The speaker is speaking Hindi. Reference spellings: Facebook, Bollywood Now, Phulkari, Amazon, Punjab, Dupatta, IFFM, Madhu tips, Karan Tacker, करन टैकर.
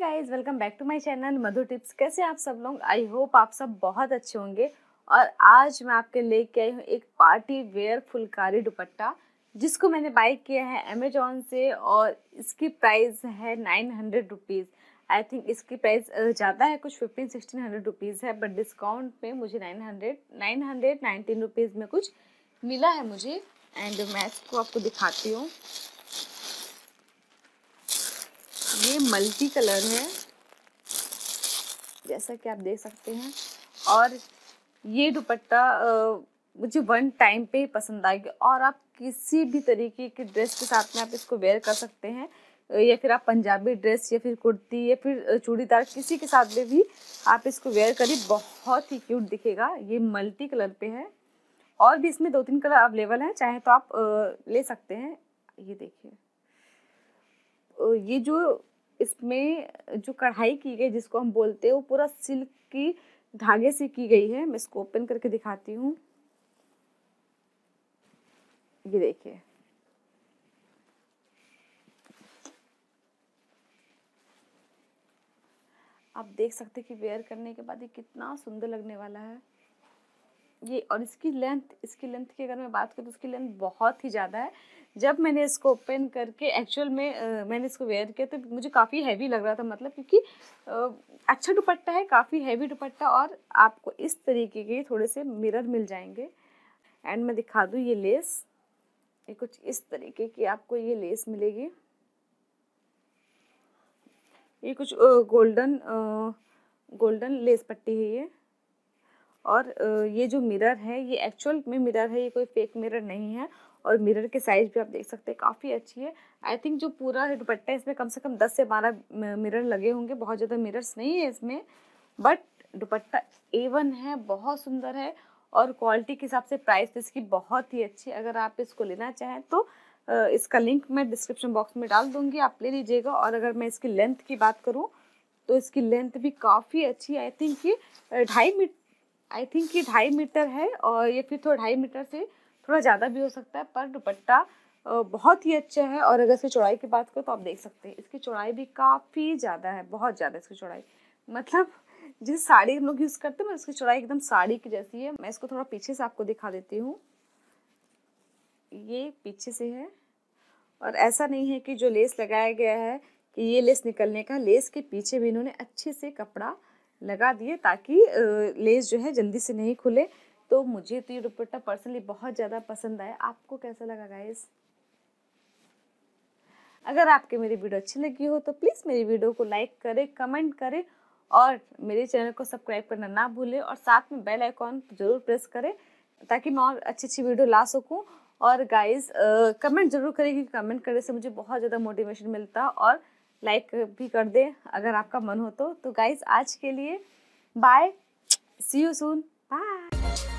Guys, welcome back to my channel Madhu tips. कैसे आप सब लोग? आई होप आप सब बहुत अच्छे होंगे। और आज मैं आपके लेके आई हूँ एक पार्टी वेयर फुलकारी दुपट्टा, जिसको मैंने बाय किया है अमेजॉन से और इसकी प्राइस है 900 रुपीज़। आई थिंक इसकी प्राइस ज़्यादा है, कुछ 1500-1600 रुपीज़ है, बट डिस्काउंट में मुझे 919 रुपीज़ में कुछ मिला है मुझे। एंड मैं इसको आपको दिखाती हूँ। ये मल्टी कलर है जैसा कि आप देख सकते हैं। और ये दुपट्टा मुझे वन टाइम पे ही पसंद आ गया और आप किसी भी तरीके की ड्रेस के साथ में आप इसको वेयर कर सकते हैं, या फिर आप पंजाबी ड्रेस या फिर कुर्ती या फिर चूड़ीदार किसी के साथ में भी आप इसको वेयर करिए, बहुत ही क्यूट दिखेगा। ये मल्टी कलर पे है और भी इसमें 2-3 कलर अवेलेबल हैं, चाहे तो आप ले सकते हैं। ये देखिए, ये जो इसमें जो कढ़ाई की गई जिसको हम बोलते हैं, वो पूरा सिल्क की धागे से की गई है। मैं इसको ओपन करके दिखाती हूँ। ये देखिए, आप देख सकते हैं कि वेयर करने के बाद ये कितना सुंदर लगने वाला है। ये और इसकी लेंथ की अगर मैं बात करूँ तो इसकी लेंथ बहुत ही ज़्यादा है। जब मैंने इसको ओपन करके एक्चुअल में मैंने इसको वेयर किया तो मुझे काफ़ी हैवी लग रहा था, मतलब क्योंकि अच्छा दुपट्टा है, काफ़ी हैवी दुपट्टा। और आपको इस तरीके के थोड़े से मिरर मिल जाएंगे। एंड मैं दिखा दूँ ये लेस, ये कुछ इस तरीके की आपको ये लेस मिलेगी। ये कुछ गोल्डन लेस पट्टी है ये। और ये जो मिरर है ये एक्चुअल में मिरर है, ये कोई फेक मिरर नहीं है। और मिरर के साइज़ भी आप देख सकते हैं, काफ़ी अच्छी है। आई थिंक जो पूरा दुपट्टा है इसमें कम से कम 10 से 12 मिरर लगे होंगे। बहुत ज़्यादा मिरर्स नहीं है इसमें, बट दुपट्टा A1 है, बहुत सुंदर है। और क्वालिटी के हिसाब से प्राइस इसकी बहुत ही अच्छी है। अगर आप इसको लेना चाहें तो इसका लिंक मैं डिस्क्रिप्शन बॉक्स में डाल दूँगी, आप ले लीजिएगा। और अगर मैं इसकी लेंथ की बात करूँ तो इसकी लेंथ भी काफ़ी अच्छी है। आई थिंक ये ढाई मीटर है, और ये फिर थोड़ा 2.5 मीटर से थोड़ा ज़्यादा भी हो सकता है, पर दुपट्टा बहुत ही अच्छा है। और अगर इसकी चौड़ाई की बात करो तो आप देख सकते हैं इसकी चौड़ाई भी काफ़ी ज़्यादा है, बहुत ज़्यादा इसकी चौड़ाई। मतलब जिस साड़ी हम लोग यूज़ करते हैं उसकी चौड़ाई एकदम साड़ी की जैसी है। मैं इसको थोड़ा पीछे से आपको दिखा देती हूँ। ये पीछे से है, और ऐसा नहीं है कि जो लेस लगाया गया है कि ये लेस निकलने का, लेस के पीछे भी इन्होंने अच्छे से कपड़ा लगा दिए ताकि लेस जो है जल्दी से नहीं खुले। तो मुझे तो ये दुपट्टा पर्सनली बहुत ज़्यादा पसंद आया। आपको कैसा लगा गाइस? अगर आपके मेरी वीडियो अच्छी लगी हो तो प्लीज़ मेरी वीडियो को लाइक करें, कमेंट करें और मेरे चैनल को सब्सक्राइब करना ना भूलें। और साथ में बेल आइकॉन ज़रूर प्रेस करें ताकि मैं और अच्छी वीडियो ला सकूँ। और गाइज़ कमेंट ज़रूर करें, क्योंकि कमेंट करने से मुझे बहुत ज़्यादा मोटिवेशन मिलता है। और लाइक भी कर दें अगर आपका मन हो तो गाइज़ आज के लिए bye, see you soon, bye.